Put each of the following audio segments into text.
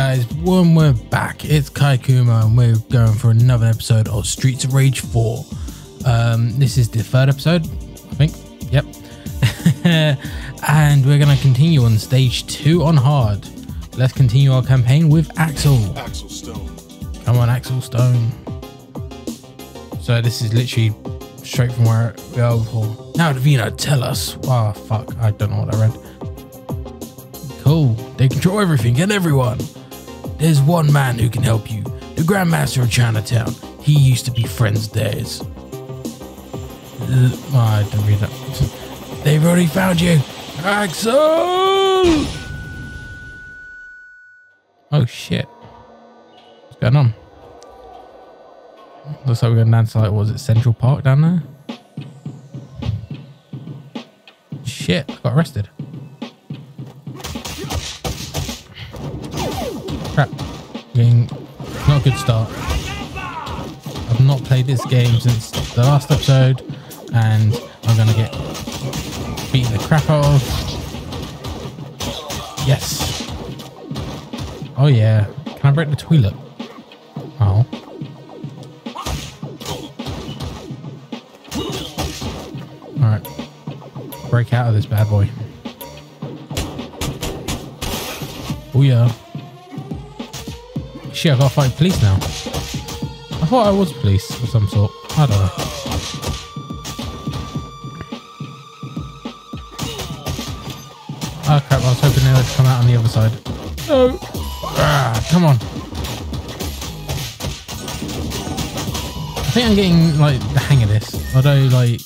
guys, when we're back, it's Kai Kuma and we're going for another episode of Streets of Rage 4. This is the third episode, I think. Yep. And we're going to continue on stage 2 on hard. Let's continue our campaign with Axel. Axel Stone. Come on, Axel Stone. So this is literally straight from where we are before. Now Davina, tell us. Oh, fuck. I don't know what I read. Cool. They control everything and everyone. There's one man who can help you. The Grandmaster of Chinatown. He used to be friends theirs. Oh, I didn't read that. They've already found you. Axel! Oh shit. What's going on? Looks like we're going down to, like, was it Central Park down there? Shit, I got arrested. Crap. Not a good start. I've not played this game since the last episode and I'm gonna get beaten the crap out of. Yes. Oh yeah. Can I break the toilet? Oh. Alright. Break out of this bad boy. Oh yeah. Shit, I gotta fight police now. I thought I was police of some sort. I don't know. Oh crap, I was hoping they would come out on the other side. No! Ah, come on. I think I'm getting, like, the hang of this. Although, like,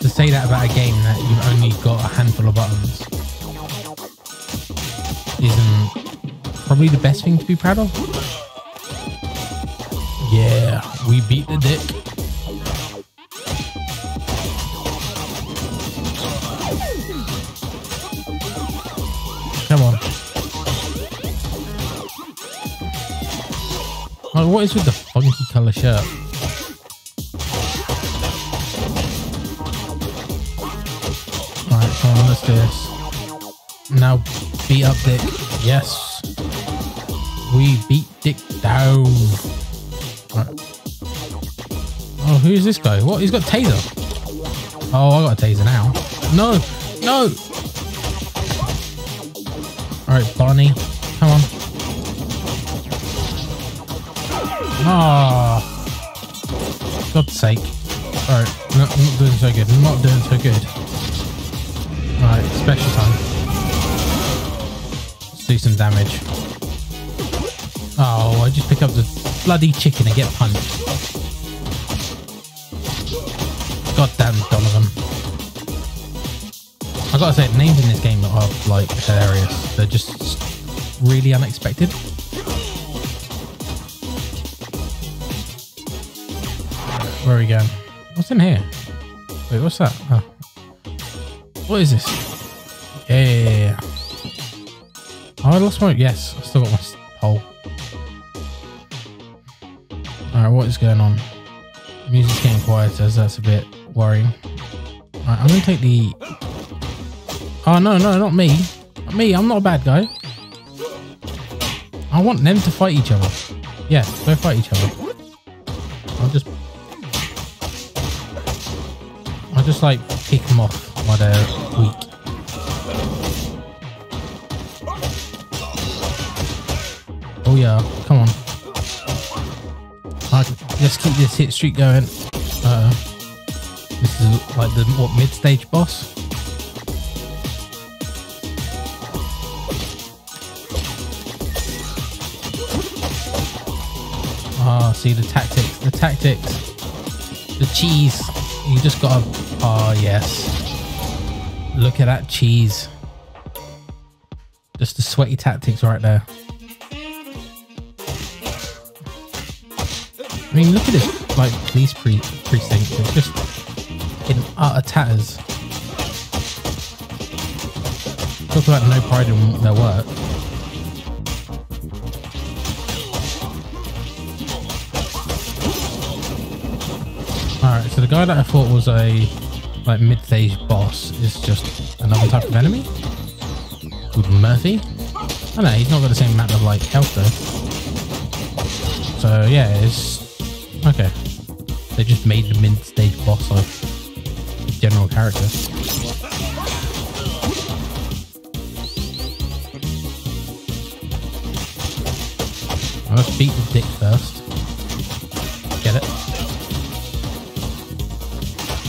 to say that about a game that you've only got a handful of buttons isn't probably the best thing to be proud of. Yeah, we beat the dick. Come on. Oh, what is with the funky colour shirt? Alright, come on, let's do this. Now beat up dick. Yes. We beat dick down. Oh, who's this guy? What? He's got a taser. Oh, I got a taser now. No, no. All right, Barney, come on. Ah, God's sake. All right, no, I'm not doing so good. I'm not doing so good. All right, special time. Let's do some damage. Oh, I just pick up the bloody chicken and get punched. Goddamn Donovan. I gotta say, names in this game are, like, hilarious. They're just really unexpected. Where are we going? What's in here? Wait, what's that? Oh. What is this? Yeah. Oh, I lost my... Yes, I still got my pole. Alright, what is going on? Music's getting quieter, so that's a bit worrying. Alright, I'm gonna take the... Oh no, no, not me. Not me, I'm not a bad guy. I want them to fight each other. Yeah, go fight each other. I'll just like kick them off while they're weak. Oh yeah, come on. Let's keep this hit streak going. This is like the mid-stage boss. Ah, see the tactics, the cheese. You just gotta. Ah, yes. Look at that cheese. Just the sweaty tactics right there. I mean, look at this, like, police precinct. It's just in utter tatters. Talk about no pride in their work. Alright, so the guy that I thought was a, like, mid-stage boss is just another type of enemy called Murphy. I know, he's not got the same amount of, like, health, though. So, yeah, it's... okay. They just made the mid-stage boss a general character. I must beat the dick first. Get it?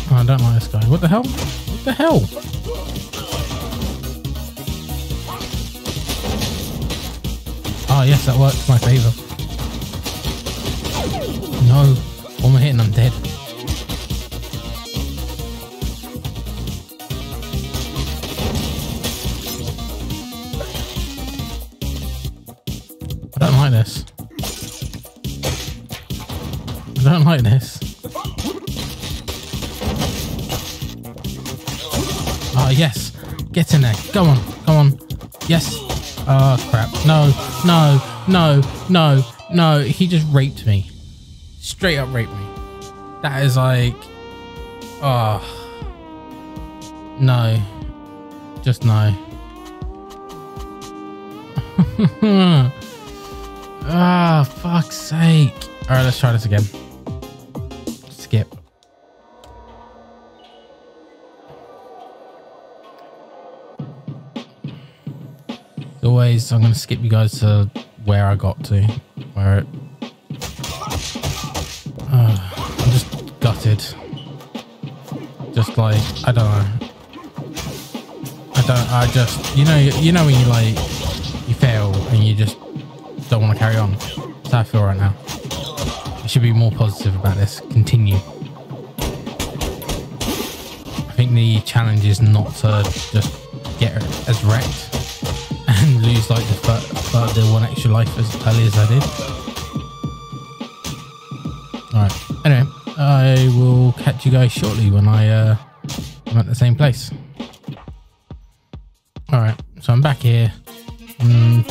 Oh, I don't like this guy. What the hell? What the hell? Oh, yes, that worked in my favour. No. One more hit and I'm dead. I don't like this. I don't like this. Oh, yes. Get in there. Go on. Go on. Yes. Oh, crap. No. No. No. No. No. He just raped me. Straight up raped me. That is like... oh. No. Just no. Ah, oh, fuck's sake. All right, let's try this again. Skip. As always, I'm going to skip you guys to where I got to. Where it... I'm just gutted. Just like, I don't know. I just, you know when you like, you fail and you just don't want to carry on. That's how I feel right now. I should be more positive about this. Continue. I think the challenge is not to just get as wrecked and lose like the one extra life as early as I did. Alright. Anyway, I will catch you guys shortly when I'm at the same place. Alright, so I'm back here. I'm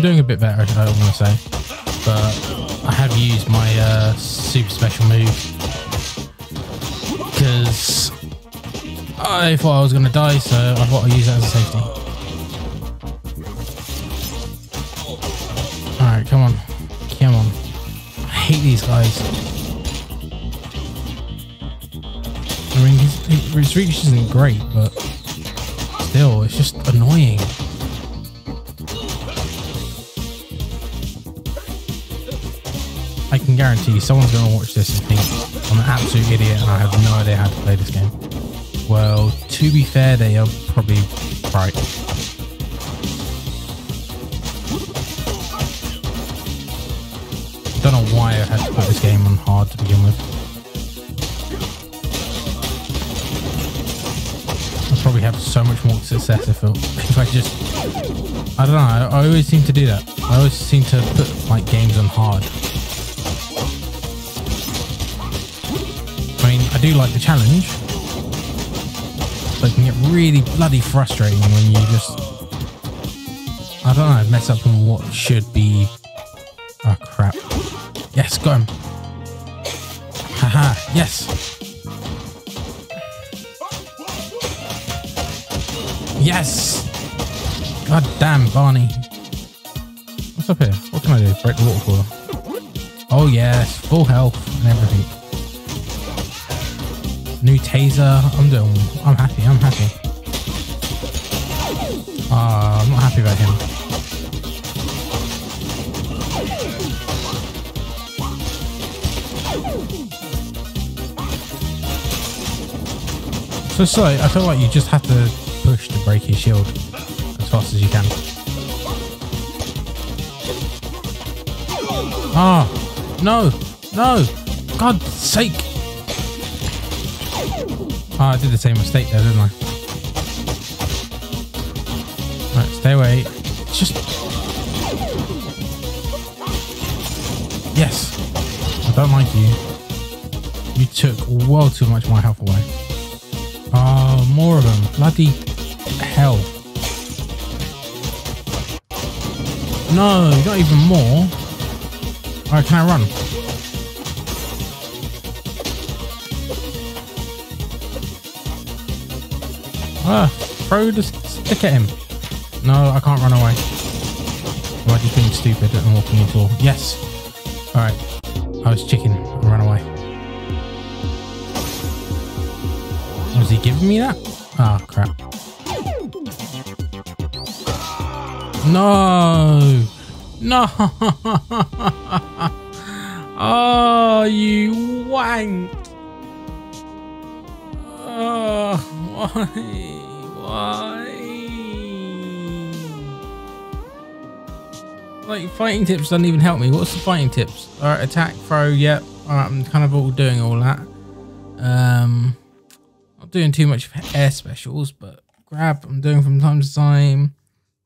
doing a bit better, I want to say, but I have used my super special move because I thought I was going to die, so I thought I'd use that as a safety. Alright, come on. Come on. I hate these guys. I mean, his reach isn't great, but still, it's just annoying. I can guarantee someone's going to watch this and think I'm an absolute idiot and I have no idea how to play this game. Well, to be fair, they are probably right. Don't know why I had to put this game on hard to begin with. I'll probably have so much more success if I just... I don't know, I always seem to do that. I always seem to put like games on hard. I do like the challenge, but it can get really bloody frustrating when you just, I don't know, mess up on what should be, oh crap, yes, got him, haha, yes, yes, god damn Barney, what's up here, what can I do, break the waterfall, oh yes, full health and everything. New taser. I'm happy. I'm happy. Ah, I'm not happy about him. So sorry. I feel like you just have to push to break his shield as fast as you can. Ah, no, no. God's sake. Oh, I did the same mistake there, didn't I? Right, stay away. Just... yes. I don't like you. You took well too much of my health away. Oh, more of them. Bloody hell. No, not even more. Alright, can I run? Throw the stick at him. No, I can't run away. Why do you think stupid and walking on the floor? Yes. All right. I was chicken and ran away. Was he giving me that? Ah, crap. No. No. Oh, you wank. Oh, why? Like, fighting tips doesn't even help me. What's the fighting tips? All right, attack, throw, yep. All right, I'm kind of all doing all that. Not doing too much of air specials, but grab, I'm doing from time to time.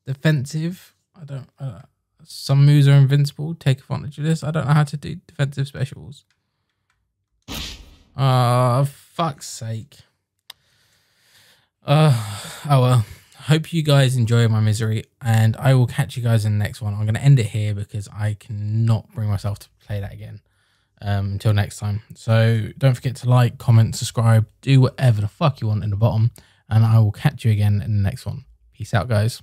Defensive, I don't. Some moves are invincible. Take advantage of this. I don't know how to do defensive specials. Fuck's sake. Oh well. Hope you guys enjoy my misery, and I will catch you guys in the next one. I'm going to end it here because I cannot bring myself to play that again until next time. So don't forget to like, comment, subscribe, do whatever the fuck you want in the bottom, and I will catch you again in the next one. Peace out, guys.